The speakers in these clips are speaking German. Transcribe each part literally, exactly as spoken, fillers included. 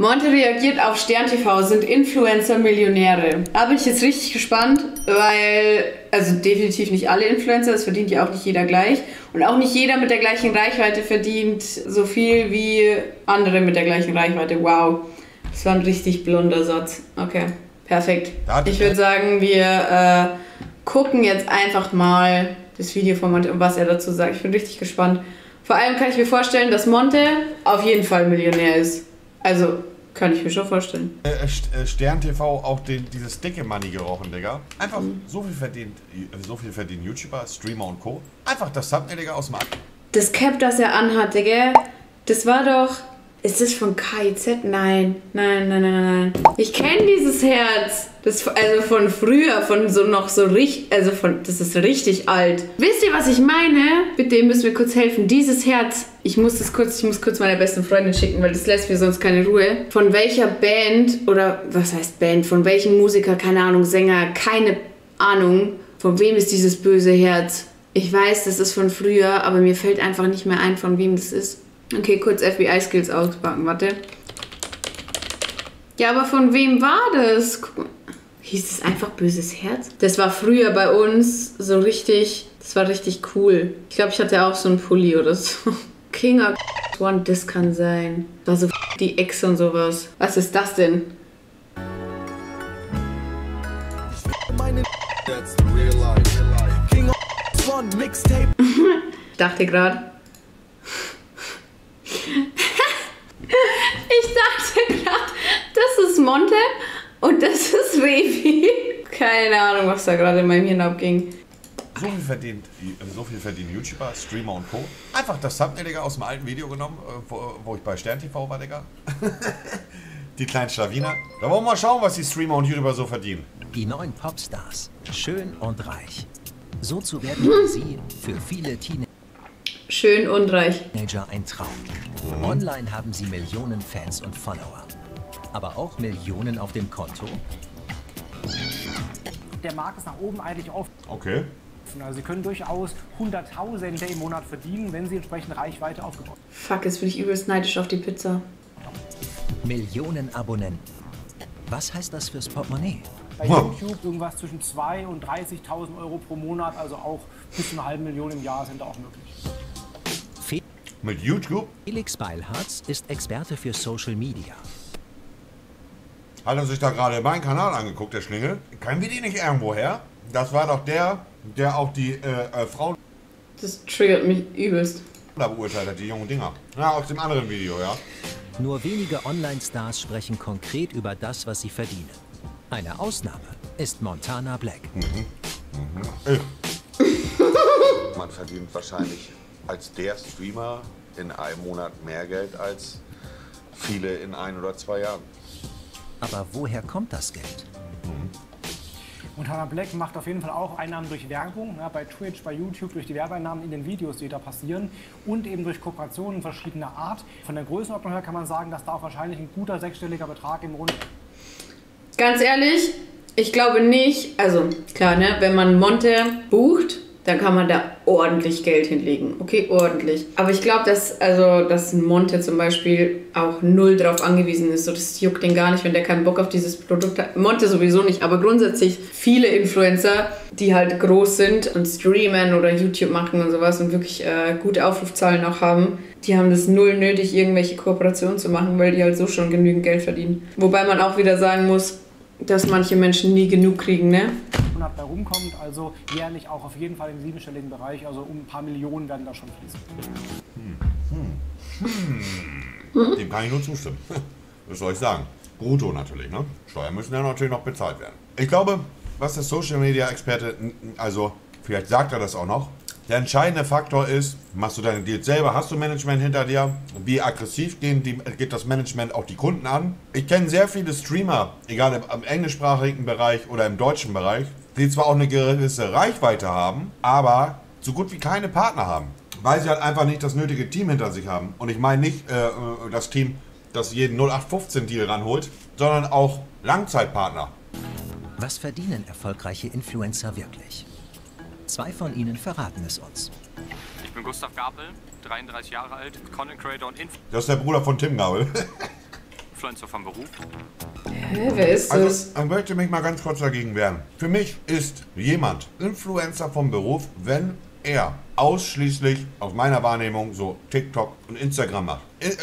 Monte reagiert auf Stern T V, sind Influencer Millionäre. Da bin ich jetzt richtig gespannt, weil, also definitiv nicht alle Influencer, das verdient ja auch nicht jeder gleich. Und auch nicht jeder mit der gleichen Reichweite verdient so viel wie andere mit der gleichen Reichweite. Wow, das war ein richtig blunder Satz. Okay, perfekt. Ich würde sagen, wir äh, gucken jetzt einfach mal das Video von Monte und was er dazu sagt. Ich bin richtig gespannt. Vor allem kann ich mir vorstellen, dass Monte auf jeden Fall Millionär ist. Also, kann ich mir schon vorstellen. Äh, Stern T V, auch den, dieses dicke Money gerochen, Digga. Einfach mhm. so viel verdient, so viel verdienen YouTuber, Streamer und Co. Einfach das Thumbnail, Digga, aus dem Markt. Das Cap, das er anhat, Digga, das war doch... Ist das von K I Z? Nein. Nein, nein, nein, nein. Ich kenne dieses Herz. Das, also von früher, von so noch so richtig... Also von... Das ist richtig alt. Wisst ihr, was ich meine? Bitte, müssen wir kurz helfen. Dieses Herz... Ich muss das kurz... Ich muss kurz meiner besten Freundin schicken, weil das lässt mir sonst keine Ruhe. Von welcher Band... Oder was heißt Band? Von welchem Musiker? Keine Ahnung. Sänger? Keine Ahnung. Von wem ist dieses böse Herz? Ich weiß, das ist von früher, aber mir fällt einfach nicht mehr ein, von wem das ist. Okay, kurz F B I-Skills auspacken, warte. Ja, aber von wem war das? Guck mal. Hieß es einfach Böses Herz? Das war früher bei uns so richtig, das war richtig cool. Ich glaube, ich hatte auch so einen Pulli oder so. King of One, das kann sein. War so die Ex und sowas. Was ist das denn? Ich dachte gerade. Ich dachte gerade, das ist Monte und das ist Revi. Keine Ahnung, was da gerade in meinem Hirn abging. So viel verdient, so viel verdienen YouTuber, Streamer und Co. Einfach das Thumbnail, Digga, aus dem alten Video genommen, wo, wo ich bei Stern T V war, Digga. Die kleinen Schlawiner. Da wollen wir mal schauen, was die Streamer und YouTuber so verdienen. Die neuen Popstars, schön und reich. So zu werden wie sie für viele Teenager. Schön und reich. Ein Traum. Online haben sie Millionen Fans und Follower. Aber auch Millionen auf dem Konto. Der Markt ist nach oben eigentlich offen. Okay. Also sie können durchaus Hunderttausende im Monat verdienen, wenn sie entsprechend Reichweite aufgebaut haben. Fuck, jetzt bin ich übelst neidisch auf die Pizza. Millionen Abonnenten. Was heißt das fürs Portemonnaie? Bei YouTube irgendwas zwischen zwei und dreißigtausend Euro pro Monat, also auch bis zu einer halben Million im Jahr sind da auch möglich. Mit YouTube? Felix Beilharz ist Experte für Social Media. Hat er sich da gerade meinen Kanal angeguckt, der Schlingel? Kennen wir die nicht irgendwo her? Das war doch der, der auch die äh, äh, Frau... Das triggert mich übelst. ...da beurteilt hat, die jungen Dinger. Ja, aus dem anderen Video, ja. Nur wenige Online-Stars sprechen konkret über das, was sie verdienen. Eine Ausnahme ist Montana Black. Mhm. Mhm. Äh. Man verdient wahrscheinlich... als der Streamer in einem Monat mehr Geld als viele in ein oder zwei Jahren. Aber woher kommt das Geld? Mhm. Und Hannah Black macht auf jeden Fall auch Einnahmen durch Werbung, ja, bei Twitch, bei YouTube, durch die Werbeeinnahmen in den Videos, die da passieren und eben durch Kooperationen verschiedener Art. Von der Größenordnung her kann man sagen, dass da auch wahrscheinlich ein guter sechsstelliger Betrag im Rund. Ganz ehrlich, ich glaube nicht, also klar, ne, wenn man Monte bucht, dann kann man da ordentlich Geld hinlegen. Okay, ordentlich. Aber ich glaube, dass, also, dass Monte zum Beispiel auch null drauf angewiesen ist. So, das juckt den gar nicht, wenn der keinen Bock auf dieses Produkt hat. Monte sowieso nicht, aber grundsätzlich viele Influencer, die halt groß sind und streamen oder YouTube machen und sowas und wirklich äh, gute Aufrufzahlen auch haben, die haben das null nötig, irgendwelche Kooperationen zu machen, weil die halt so schon genügend Geld verdienen. Wobei man auch wieder sagen muss, dass manche Menschen nie genug kriegen, ne? Bei rumkommt, also jährlich auch auf jeden Fall im siebenstelligen Bereich, also um ein paar Millionen werden da schon fließen. Hm. Hm. Hm. Dem kann ich nur zustimmen. Was soll ich sagen? Brutto natürlich, ne? Steuern müssen ja natürlich noch bezahlt werden. Ich glaube, was der Social Media Experte, also vielleicht sagt er das auch noch, der entscheidende Faktor ist, machst du deine Deals selber, hast du Management hinter dir, wie aggressiv gehen die, geht das Management auch die Kunden an. Ich kenne sehr viele Streamer, egal im englischsprachigen Bereich oder im deutschen Bereich, die zwar auch eine gewisse Reichweite haben, aber so gut wie keine Partner haben, weil sie halt einfach nicht das nötige Team hinter sich haben. Und ich meine nicht äh, das Team, das jeden null acht fünfzehn Deal ranholt, sondern auch Langzeitpartner. Was verdienen erfolgreiche Influencer wirklich? Zwei von ihnen verraten es uns. Ich bin Gustav Gabel, dreiunddreißig Jahre alt, Content Creator und Influencer. Das ist der Bruder von Tim Gabel. Influencer von Beruf. Hä, wer ist das? Also, ich möchte mich mal ganz kurz dagegen wehren. Für mich ist jemand Influencer von Beruf, wenn er ausschließlich, aus meiner Wahrnehmung, so TikTok und Instagram macht.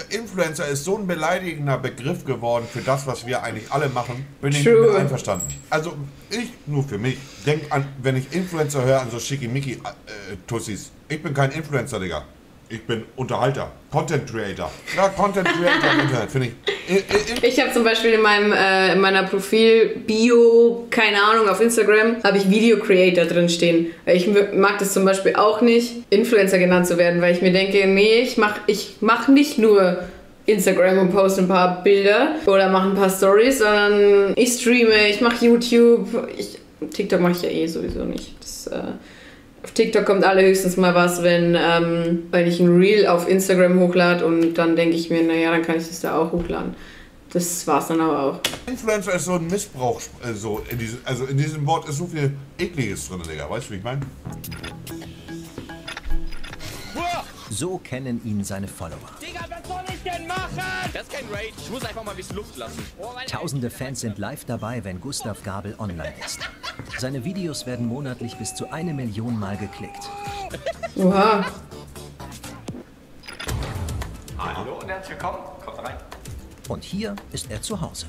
Influencer ist so ein beleidigender Begriff geworden für das, was wir eigentlich alle machen, bin ich True. Mit einverstanden. Also ich, nur für mich, denke an, wenn ich Influencer höre, an so Schickimicki-Tussis. Ich bin kein Influencer, Digga. Ich bin Unterhalter, Content Creator. Ja, Content Creator im Internet, finde ich. Ich habe zum Beispiel in meinem äh, in meiner Profil-Bio, keine Ahnung, auf Instagram, habe ich Video Creator drin stehen. Ich mag das zum Beispiel auch nicht, Influencer genannt zu werden, weil ich mir denke, nee, ich mach, ich mach nicht nur Instagram und poste ein paar Bilder oder mache ein paar Stories, sondern ich streame, ich mache YouTube, ich, TikTok mache ich ja eh sowieso nicht. Das, äh, auf TikTok kommt alle höchstens mal was, wenn, ähm, wenn ich ein Reel auf Instagram hochlade und dann denke ich mir, naja, dann kann ich das da auch hochladen. Das war's dann aber auch. Influencer ist so ein Missbrauch, also in diesem, also in diesem Wort ist so viel Ekliges drin, Digga. Weißt du, wie ich meine? So kennen ihn seine Follower. Digga, was soll ich denn machen? Das ist kein Rage. Ich muss einfach mal ein bisschen Luft lassen. Oh, Tausende Fans sind live dabei, wenn Gustav Gabel online ist. Seine Videos werden monatlich bis zu eine Million Mal geklickt. Oha. Hallo und herzlich willkommen. Kommt rein. Und hier ist er zu Hause.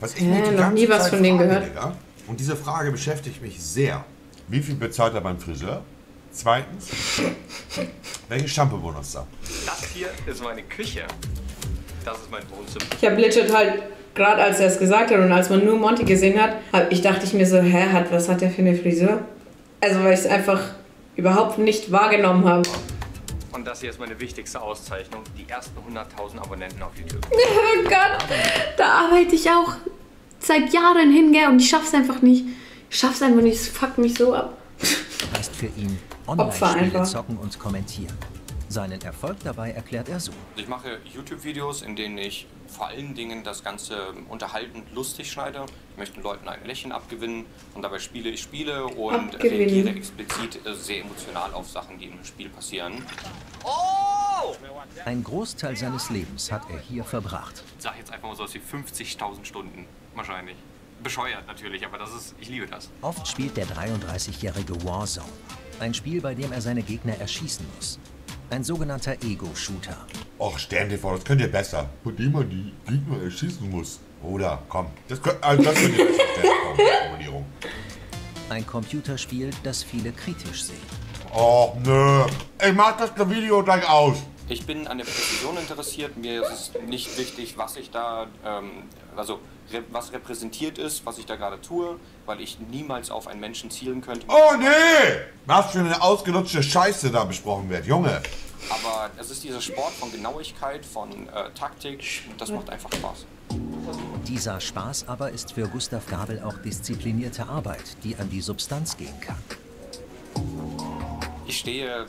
Was ich äh, noch nie was von denen gehört. Digga, und diese Frage beschäftigt mich sehr. Wie viel bezahlt er beim Friseur? Zweitens, welche Shampoo benutzt er? Das hier ist meine Küche. Das ist mein Wohnzimmer. Ich habe legit halt, gerade als er es gesagt hat und als man nur Monte gesehen hat, hab, ich dachte ich mir so, hä, hat, was hat der für eine Frisur? Also weil ich es einfach überhaupt nicht wahrgenommen habe. Und das hier ist meine wichtigste Auszeichnung, die ersten hunderttausend Abonnenten auf YouTube. Oh Gott, da arbeite ich auch seit Jahren hin, gell, und ich schaff's einfach nicht. Ich schaff's einfach nicht, es fuckt mich so ab. Heißt für ihn Online-Spiele zocken und kommentieren. Seinen Erfolg dabei erklärt er so. Ich mache YouTube-Videos, in denen ich vor allen Dingen das Ganze unterhaltend lustig schneide. Ich möchte den Leuten ein Lächeln abgewinnen und dabei spiele ich Spiele und abgewinnen. Reagiere explizit sehr emotional auf Sachen, die im Spiel passieren. Oh! Ein Großteil seines Lebens hat er hier verbracht. Ich sag jetzt einfach mal so aus wie fünfzigtausend Stunden wahrscheinlich. Bescheuert natürlich, aber das ist, ich liebe das. Oft spielt der dreiunddreißigjährige Warzone. Ein Spiel, bei dem er seine Gegner erschießen muss. Ein sogenannter Ego-Shooter. Och, Stern T V, das könnt ihr besser. Bei dem man die Gegner erschießen muss. Oder, komm. Das könnt, also das könnt ihr besser, Stern T V. Ein Computerspiel, das viele kritisch sehen. Och, nö. Ich mach das Video gleich aus. Ich bin an der Präzision interessiert. Mir ist es nicht wichtig, was ich da... Ähm, also... was repräsentiert ist, was ich da gerade tue, weil ich niemals auf einen Menschen zielen könnte. Oh nee! Was für eine ausgelutschte Scheiße da besprochen wird, Junge! Aber es ist dieser Sport von Genauigkeit, von äh, Taktik, das macht einfach Spaß. Dieser Spaß aber ist für Gustav Gabel auch disziplinierte Arbeit, die an die Substanz gehen kann. Ich stehe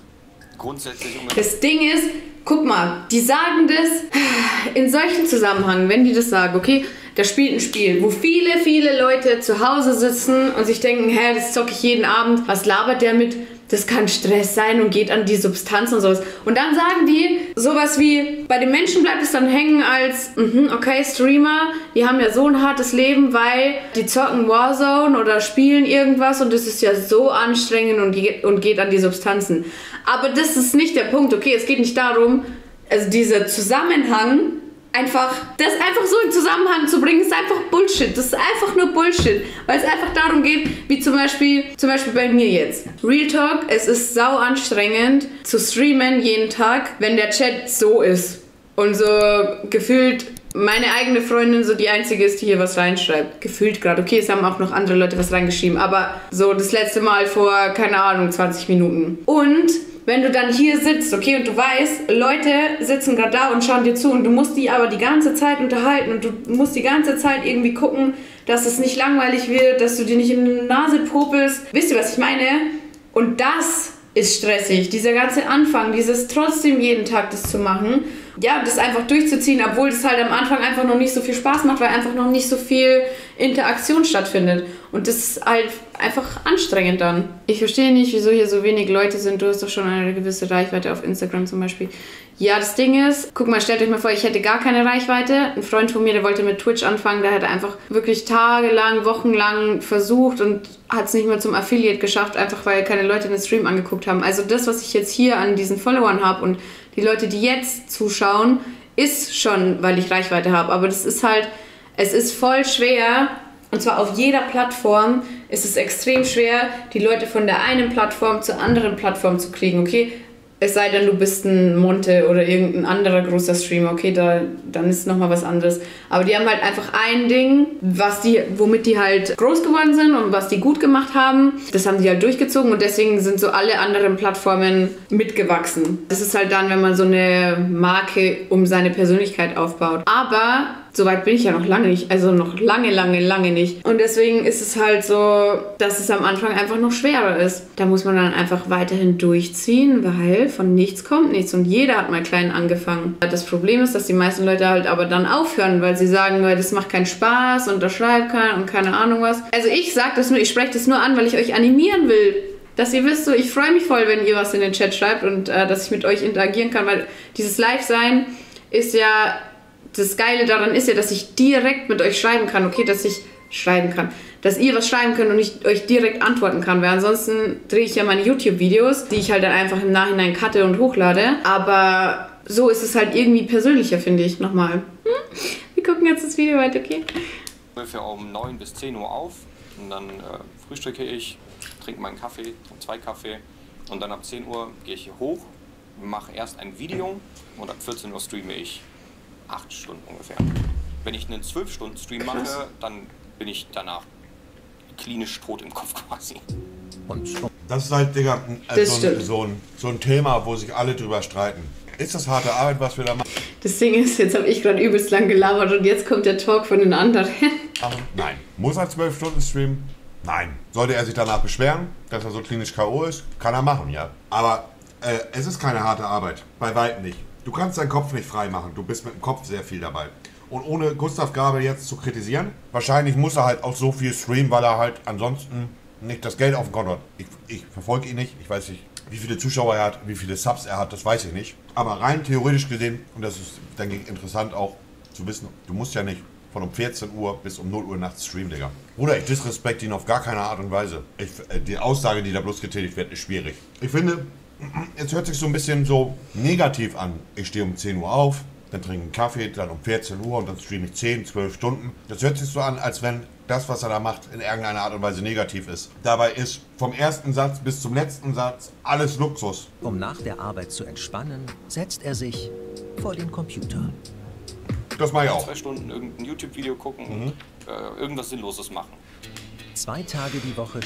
grundsätzlich... Um das Ding ist, guck mal, die sagen das in solchen Zusammenhängen, wenn die das sagen, okay? Da spielt ein Spiel, wo viele, viele Leute zu Hause sitzen und sich denken, hä, das zocke ich jeden Abend, was labert der mit? Das kann Stress sein und geht an die Substanz und sowas. Und dann sagen die sowas wie, bei den Menschen bleibt es dann hängen als, mm-hmm, okay, Streamer, die haben ja so ein hartes Leben, weil die zocken Warzone oder spielen irgendwas und das ist ja so anstrengend und geht, und geht an die Substanzen. Aber das ist nicht der Punkt, okay, es geht nicht darum, also dieser Zusammenhang, einfach, das einfach so in Zusammenhang zu bringen, ist einfach Bullshit. Das ist einfach nur Bullshit, weil es einfach darum geht, wie zum Beispiel, zum Beispiel bei mir jetzt. Real Talk, es ist sau anstrengend zu streamen jeden Tag, wenn der Chat so ist. Und so gefühlt meine eigene Freundin so die einzige ist, die hier was reinschreibt. Gefühlt gerade. Okay, es haben auch noch andere Leute was reingeschrieben, aber so das letzte Mal vor, keine Ahnung, zwanzig Minuten. Und... wenn du dann hier sitzt, okay, und du weißt, Leute sitzen gerade da und schauen dir zu und du musst die aber die ganze Zeit unterhalten und du musst die ganze Zeit irgendwie gucken, dass es nicht langweilig wird, dass du dir nicht in die Nase popelst. Wisst ihr, was ich meine? Und das ist stressig, dieser ganze Anfang, dieses trotzdem jeden Tag das zu machen, ja, das einfach durchzuziehen, obwohl das halt am Anfang einfach noch nicht so viel Spaß macht, weil einfach noch nicht so viel Interaktion stattfindet. Und das ist halt einfach anstrengend dann. Ich verstehe nicht, wieso hier so wenig Leute sind. Du hast doch schon eine gewisse Reichweite auf Instagram zum Beispiel. Ja, das Ding ist, guck mal, stellt euch mal vor, ich hätte gar keine Reichweite. Ein Freund von mir, der wollte mit Twitch anfangen, der hat einfach wirklich tagelang, wochenlang versucht und hat es nicht mehr zum Affiliate geschafft, einfach weil keine Leute den Stream angeguckt haben. Also das, was ich jetzt hier an diesen Followern habe und die Leute, die jetzt zuschauen, ist schon, weil ich Reichweite habe. Aber das ist halt, es ist voll schwer, und zwar auf jeder Plattform ist es extrem schwer, die Leute von der einen Plattform zur anderen Plattform zu kriegen, okay? Es sei denn, du bist ein Monte oder irgendein anderer großer Streamer, okay, da, dann ist es nochmal was anderes. Aber die haben halt einfach ein Ding, was die, womit die halt groß geworden sind und was die gut gemacht haben. Das haben die halt durchgezogen und deswegen sind so alle anderen Plattformen mitgewachsen. Das ist halt dann, wenn man so eine Marke um seine Persönlichkeit aufbaut. Aber so weit bin ich ja noch lange nicht, also noch lange, lange, lange nicht. Und deswegen ist es halt so, dass es am Anfang einfach noch schwerer ist. Da muss man dann einfach weiterhin durchziehen, weil von nichts kommt nichts und jeder hat mal klein angefangen. Das Problem ist, dass die meisten Leute halt aber dann aufhören, weil sie sagen, weil das macht keinen Spaß und das schreibt keiner und keine Ahnung was. Also ich sag das nur, ich spreche das nur an, weil ich euch animieren will. Dass ihr wisst, so, ich freue mich voll, wenn ihr was in den Chat schreibt und äh, dass ich mit euch interagieren kann, weil dieses Live-Sein ist ja... Das Geile daran ist ja, dass ich direkt mit euch schreiben kann, okay, dass ich schreiben kann. Dass ihr was schreiben könnt und ich euch direkt antworten kann, weil ansonsten drehe ich ja meine YouTube-Videos, die ich halt dann einfach im Nachhinein cutte und hochlade. Aber so ist es halt irgendwie persönlicher, finde ich. Nochmal. Hm? Wir gucken jetzt das Video weiter, okay? Ungefähr um neun bis zehn Uhr auf und dann äh, frühstücke ich, trinke meinen Kaffee, zwei Kaffee und dann ab zehn Uhr gehe ich hier hoch, mache erst ein Video und ab vierzehn Uhr streame ich. acht Stunden ungefähr. Wenn ich einen zwölf Stunden Stream mache, dann bin ich danach klinisch tot im Kopf quasi. Und das ist halt, Digga, äh, so, ein, so, ein, so ein Thema, wo sich alle drüber streiten. Ist das harte Arbeit, was wir da machen? Das Ding ist, jetzt habe ich gerade übelst lang gelabert und jetzt kommt der Talk von den anderen. Ach, nein. Muss er zwölf Stunden Stream? Nein. Sollte er sich danach beschweren, dass er so klinisch K O ist? Kann er machen, ja. Aber äh, es ist keine harte Arbeit. Bei weitem nicht. Du kannst deinen Kopf nicht frei machen. Du bist mit dem Kopf sehr viel dabei. Und ohne Gustav Gabel jetzt zu kritisieren, wahrscheinlich muss er halt auch so viel streamen, weil er halt ansonsten nicht das Geld auf dem Konto hat. Ich, ich verfolge ihn nicht. Ich weiß nicht, wie viele Zuschauer er hat, wie viele Subs er hat, das weiß ich nicht. Aber rein theoretisch gesehen, und das ist, denke ich, interessant auch zu wissen, du musst ja nicht von um vierzehn Uhr bis um null Uhr nachts streamen, Digga. Bruder, ich disrespekte ihn auf gar keine Art und Weise. Ich, die Aussage, die da bloß getätigt wird, ist schwierig. Ich finde... Jetzt hört sich so ein bisschen so negativ an. Ich stehe um zehn Uhr auf, dann trinke einen Kaffee, dann um vierzehn Uhr und dann streame ich zehn, zwölf Stunden. Das hört sich so an, als wenn das, was er da macht, in irgendeiner Art und Weise negativ ist. Dabei ist vom ersten Satz bis zum letzten Satz alles Luxus. Um nach der Arbeit zu entspannen, setzt er sich vor den Computer. Das mache ich auch. Zwei Stunden irgendein YouTube-Video gucken, mhm. äh, irgendwas Sinnloses machen. Zwei Tage die Woche...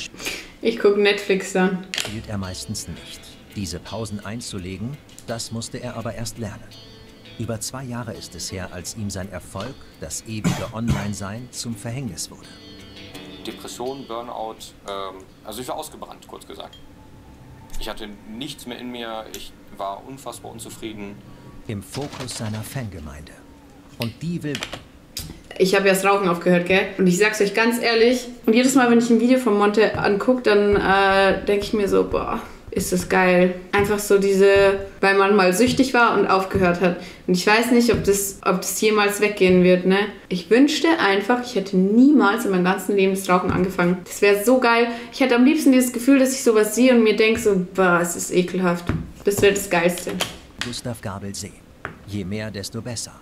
Ich gucke Netflix dann. ...spielt er meistens nicht. Diese Pausen einzulegen, das musste er aber erst lernen. Über zwei Jahre ist es her, als ihm sein Erfolg, das ewige Online-Sein, zum Verhängnis wurde. Depression, Burnout, ähm, also ich war ausgebrannt, kurz gesagt. Ich hatte nichts mehr in mir, ich war unfassbar unzufrieden. Im Fokus seiner Fangemeinde. Und die will... Ich habe ja das Rauchen aufgehört, gell? Und ich sag's euch ganz ehrlich, und jedes Mal, wenn ich ein Video von Monte angucke, dann äh, denke ich mir so, boah... Ist das geil. Einfach so diese, weil man mal süchtig war und aufgehört hat. Und ich weiß nicht, ob das, ob das jemals weggehen wird, ne? Ich wünschte einfach, ich hätte niemals in meinem ganzen Leben das Rauchen angefangen. Das wäre so geil. Ich hätte am liebsten dieses Gefühl, dass ich sowas sehe und mir denke so, boah, es ist ekelhaft. Das wäre das Geilste. Gustav Gabel sehen. Je mehr, desto besser.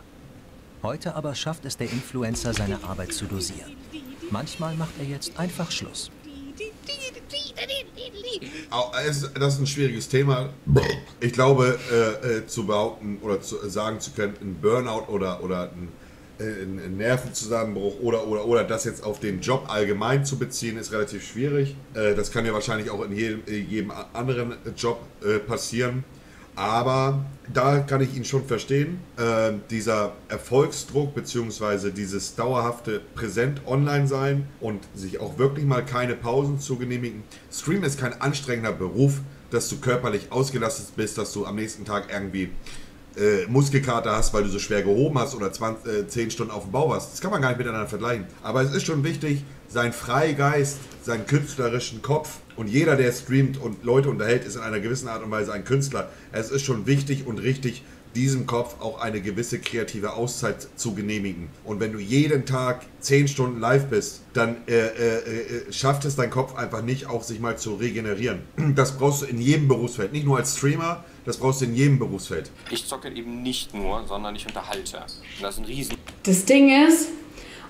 Heute aber schafft es der Influencer, seine Arbeit zu dosieren. Manchmal macht er jetzt einfach Schluss. Das ist ein schwieriges Thema. Ich glaube, äh, äh, zu behaupten oder zu, äh, sagen zu können, ein Burnout oder, oder ein, äh, ein Nervenzusammenbruch oder, oder, oder das jetzt auf den Job allgemein zu beziehen, ist relativ schwierig. Äh, das kann ja wahrscheinlich auch in jedem, in jedem anderen Job äh, passieren. Aber da kann ich ihn schon verstehen. Äh, dieser Erfolgsdruck bzw. dieses dauerhafte präsent online sein und sich auch wirklich mal keine Pausen zu genehmigen. Stream ist kein anstrengender Beruf, dass du körperlich ausgelastet bist, dass du am nächsten Tag irgendwie äh, Muskelkater hast, weil du so schwer gehoben hast oder zwanzig, äh, zehn Stunden auf dem Bau warst. Das kann man gar nicht miteinander vergleichen. Aber es ist schon wichtig, seinen Freigeist, seinen künstlerischen Kopf. Und jeder, der streamt und Leute unterhält, ist in einer gewissen Art und Weise ein Künstler. Es ist schon wichtig und richtig, diesem Kopf auch eine gewisse kreative Auszeit zu genehmigen. Und wenn du jeden Tag zehn Stunden live bist, dann äh, äh, äh, schafft es dein Kopf einfach nicht, auch sich mal zu regenerieren. Das brauchst du in jedem Berufsfeld, nicht nur als Streamer, das brauchst du in jedem Berufsfeld. Ich zocke eben nicht nur, sondern ich unterhalte. Und das ist ein Riesen... Das Ding ist,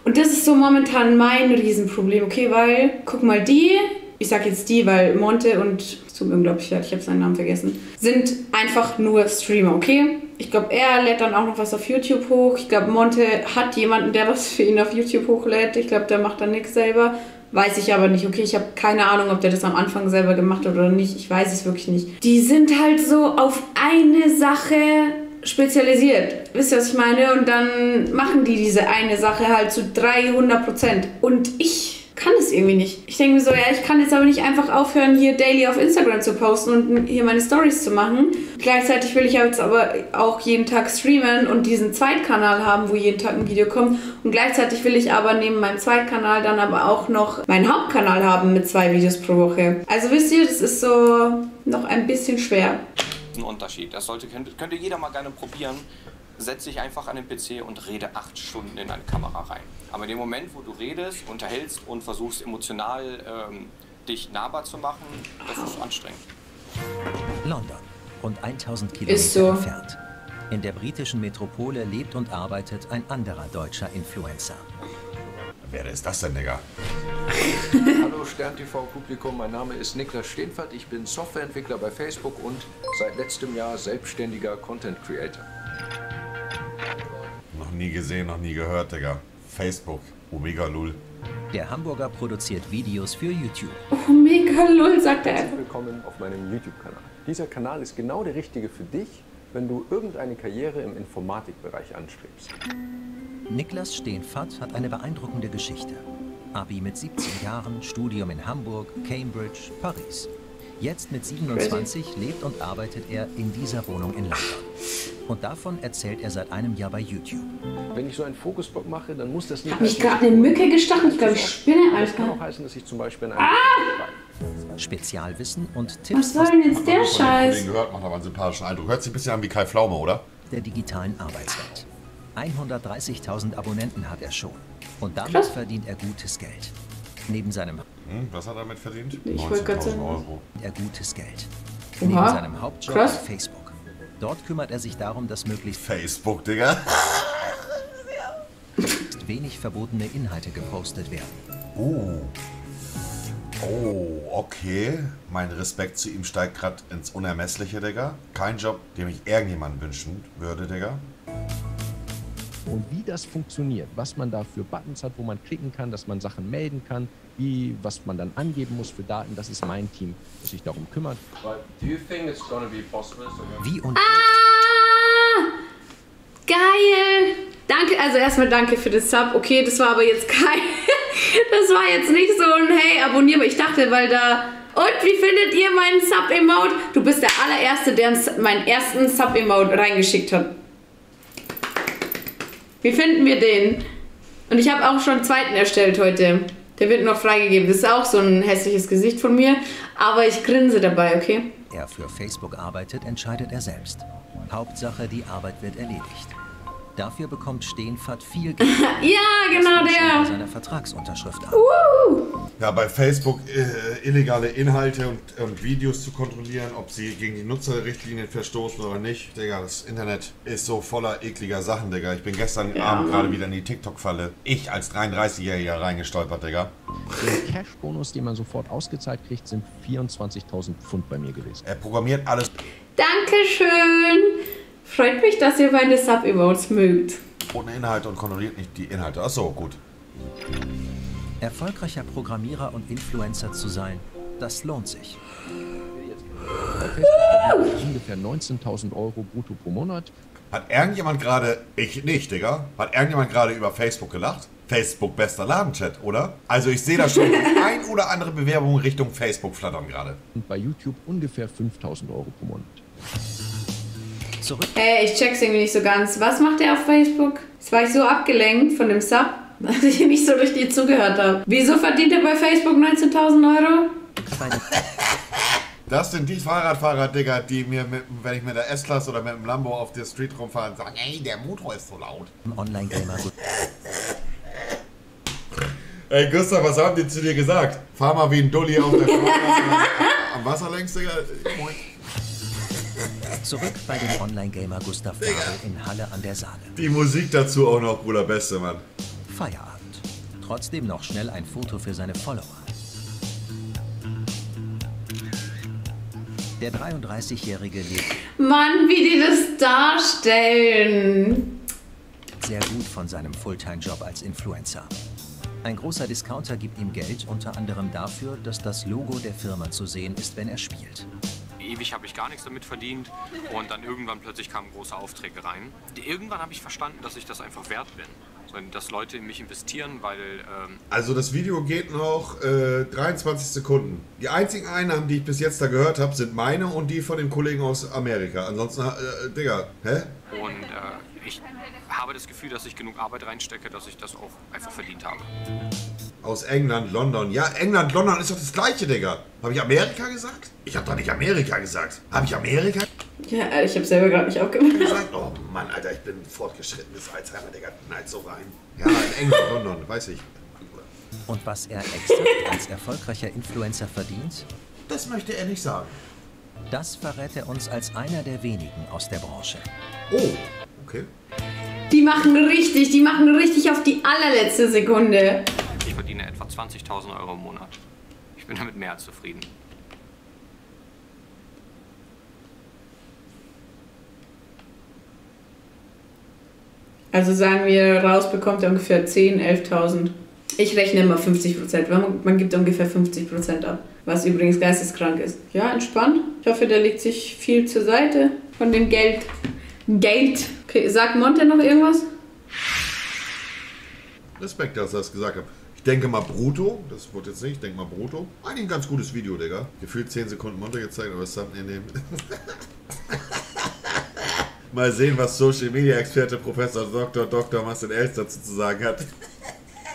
und das ist so momentan mein Riesenproblem, okay, weil, guck mal, die... Ich sag jetzt die, weil Monte und zum Unglaublichkeit, ich habe seinen Namen vergessen, sind einfach nur Streamer, okay? Ich glaube, er lädt dann auch noch was auf YouTube hoch. Ich glaube, Monte hat jemanden, der was für ihn auf YouTube hochlädt. Ich glaube, der macht dann nichts selber. Weiß ich aber nicht, okay? Ich habe keine Ahnung, ob der das am Anfang selber gemacht hat oder nicht. Ich weiß es wirklich nicht. Die sind halt so auf eine Sache spezialisiert. Wisst ihr, was ich meine? Und dann machen die diese eine Sache halt zu dreihundert Prozent. Und ich... kann es irgendwie nicht. Ich denke mir so, ja, ich kann jetzt aber nicht einfach aufhören, hier daily auf Instagram zu posten und hier meine Stories zu machen. Gleichzeitig will ich jetzt aber auch jeden Tag streamen und diesen Zweitkanal haben, wo jeden Tag ein Video kommt. Und gleichzeitig will ich aber neben meinem Zweitkanal dann aber auch noch meinen Hauptkanal haben mit zwei Videos pro Woche. Also wisst ihr, das ist so noch ein bisschen schwer. Ein Unterschied. Das sollte, könnte, könnte jeder mal gerne probieren. Setz dich einfach an den P C und rede acht Stunden in eine Kamera rein. Aber in dem Moment, wo du redest, unterhältst und versuchst emotional ähm, dich nahbar zu machen, das ist anstrengend. London, rund tausend Kilometer so entfernt. In der britischen Metropole lebt und arbeitet ein anderer deutscher Influencer. Wer ist das denn, Digga? Hallo Stern T V Publikum, mein Name ist Niklas Steenfert. Ich bin Softwareentwickler bei Facebook und seit letztem Jahr selbstständiger Content Creator. Noch nie gesehen, noch nie gehört, Digga. Facebook, Omega Lul. Der Hamburger produziert Videos für YouTube. Omega Lul, sagt er. Herzlich willkommen auf meinem YouTube-Kanal. Dieser Kanal ist genau der richtige für dich, wenn du irgendeine Karriere im Informatikbereich anstrebst. Niklas Steenfert hat eine beeindruckende Geschichte. Abi mit siebzehn Jahren, Studium in Hamburg, Cambridge, Paris. Jetzt mit siebenundzwanzig lebt und arbeitet er in dieser Wohnung in London. Und davon erzählt er seit einem Jahr bei YouTube. Wenn ich so einen Fokusblock mache, dann muss das nicht... Habe ich gerade eine Mücke gestachelt? Ich glaube, ich spinne einfach. Das kann auch heißen, dass ich zum Beispiel in einem... Ah! Spezialwissen und Tipps... Was soll denn jetzt der Scheiß? Gehört, macht aber einen sympathischen Eindruck. Hört sich ein bisschen an wie Kai Pflaume, oder? ...der digitalen Arbeitswelt. hundertdreißigtausend Abonnenten hat er schon. Und damit Krass. verdient er gutes Geld. Neben seinem... Was hat er damit verdient? Ich wollte gerade sagen. neunzehntausend Euro. Er gutes Geld. Oha. Neben seinem Hauptjob auf Facebook. Dort kümmert er sich darum, dass möglichst Facebook, Digga. wenig verbotene Inhalte gepostet werden. Oh. Oh, okay. Mein Respekt zu ihm steigt gerade ins Unermessliche, Digga. Kein Job, dem ich irgendjemand wünschen würde, Digga. Und wie das funktioniert, was man da für Buttons hat, wo man klicken kann, dass man Sachen melden kann, wie, was man dann angeben muss für Daten, das ist mein Team, das sich darum kümmert. Wie und ah! Geil! Danke, also erstmal danke für den Sub. Okay, das war aber jetzt kein... das war jetzt nicht so ein Hey, abonniere mich. Ich dachte, weil da... Und wie findet ihr meinen Sub-Emote? Du bist der allererste, der meinen ersten Sub-Emote reingeschickt hat. Wie finden wir den? Und ich habe auch schon einen zweiten erstellt heute. Der wird noch freigegeben. Das ist auch so ein hässliches Gesicht von mir, aber ich grinse dabei, okay? Er für Facebook arbeitet, entscheidet er selbst. Hauptsache, die Arbeit wird erledigt. Dafür bekommt Steenfert viel Geld. ja, genau der. Seiner Vertragsunterschrift an. Uh. Ja, bei Facebook äh, illegale Inhalte und, und Videos zu kontrollieren, ob sie gegen die Nutzerrichtlinien verstoßen oder nicht. Digga, das Internet ist so voller ekliger Sachen, Digga. Ich bin gestern ja. Abend gerade wieder in die TikTok-Falle. Ich als dreiunddreißigjähriger reingestolpert, Digga. Der Cash-Bonus, den man sofort ausgezahlt kriegt, sind vierundzwanzigtausend Pfund bei mir gewesen. Er programmiert alles. Dankeschön. Freut mich, dass ihr meine Sub-Emotes mögt. Ohne Inhalte und kontrolliert nicht die Inhalte. Achso, gut. Erfolgreicher Programmierer und Influencer zu sein, das lohnt sich. Ungefähr neunzehntausend Euro brutto pro Monat. Hat irgendjemand gerade, ich nicht, Digga, hat irgendjemand gerade über Facebook gelacht? Facebook, bester Ladenchat, oder? Also ich sehe da schon ein oder andere Bewerbung Richtung Facebook flattern gerade. Und bei YouTube ungefähr fünftausend Euro pro Monat. Zurück. Hey, ich check's irgendwie nicht so ganz. Was macht er auf Facebook? Jetzt war ich so abgelenkt von dem Sub, dass ich nicht so richtig zugehört habe. Wieso verdient er bei Facebook neunzehntausend Euro? Das sind die Fahrradfahrer, Digga, die mir, mit, wenn ich mit der S-Klasse oder mit dem Lambo auf der Street rumfahren, sagen, ey, der Motor ist so laut. Online-Gamer. Ey, Gustav, was haben die zu dir gesagt? Fahr mal wie ein Dulli auf der Straße am Wasser längs, Digga. Moin. Zurück bei dem Online-Gamer Gustav Gabel in Halle an der Saale. Die Musik dazu auch noch, Bruder, beste, Mann. Feierabend. Trotzdem noch schnell ein Foto für seine Follower. Der dreiunddreißigjährige lebt. Mann, wie die das darstellen! Sehr gut von seinem Fulltime-Job als Influencer. Ein großer Discounter gibt ihm Geld, unter anderem dafür, dass das Logo der Firma zu sehen ist, wenn er spielt. Ewig habe ich gar nichts damit verdient und dann irgendwann plötzlich kamen große Aufträge rein. Irgendwann habe ich verstanden, dass ich das einfach wert bin. Dass Leute in mich investieren, weil... Ähm also das Video geht noch äh, dreiundzwanzig Sekunden. Die einzigen Einnahmen, die ich bis jetzt da gehört habe, sind meine und die von den Kollegen aus Amerika. Ansonsten, äh, Digga, hä? Und äh, ich habe das Gefühl, dass ich genug Arbeit reinstecke, dass ich das auch einfach verdient habe. Aus England, London. Ja, England, London ist doch das Gleiche, Digga. Habe ich Amerika gesagt? Ich habe doch nicht Amerika gesagt. Habe ich Amerika? Ja, ich habe selber gerade nicht aufgemacht. Oh Mann, Alter, ich bin fortgeschrittenes Alzheimer, Digga. Nein, so rein. Ja, in England, London, weiß ich. Und was er extra als erfolgreicher Influencer verdient? Das möchte er nicht sagen. Das verrät er uns als einer der wenigen aus der Branche. Oh, okay. Die machen richtig, die machen richtig auf die allerletzte Sekunde. Ich verdiene etwa zwanzigtausend Euro im Monat. Ich bin damit mehr als zufrieden. Also sagen wir, rausbekommt er ungefähr zehntausend, elftausend. Ich rechne immer fünfzig Prozent, weil man, man gibt ungefähr fünfzig Prozent ab. Was übrigens geisteskrank ist. Ja, entspannt. Ich hoffe, der legt sich viel zur Seite von dem Geld. Geld. Okay, sagt Monte noch irgendwas? Respekt, dass er das gesagt hat. Ich denke mal brutto, das wurde jetzt nicht, ich denke mal brutto. Eigentlich ein ganz gutes Video, Digga. Gefühlt zehn Sekunden Monte gezeigt, aber das Thumbnail nehmen. Mal sehen, was Social-Media-Experte Professor Doktor Doktor Marcel Els dazu zu sagen hat.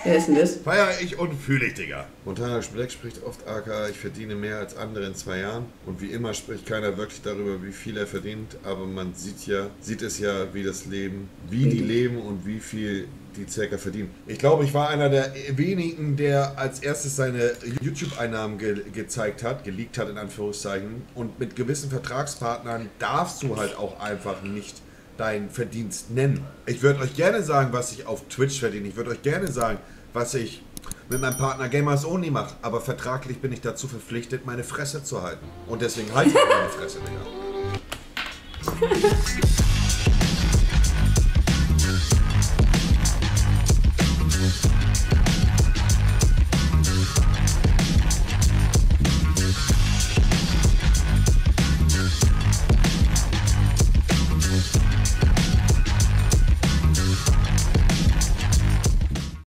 Wer ist denn das? Feier ich und fühle ich, Digga. Montana Black spricht oft aka, ich verdiene mehr als andere in zwei Jahren. Und wie immer spricht keiner wirklich darüber, wie viel er verdient. Aber man sieht ja, sieht es ja, wie das Leben, wie die leben und wie viel die circa verdienen. Ich glaube, ich war einer der wenigen, der als erstes seine YouTube-Einnahmen ge gezeigt hat, geleakt hat in Anführungszeichen. Und mit gewissen Vertragspartnern darfst du halt auch einfach nicht deinen Verdienst nennen. Ich würde euch gerne sagen, was ich auf Twitch verdiene. Ich würde euch gerne sagen, was ich mit meinem Partner Gamers Only mache. Aber vertraglich bin ich dazu verpflichtet, meine Fresse zu halten. Und deswegen halte ich meine Fresse, Digga.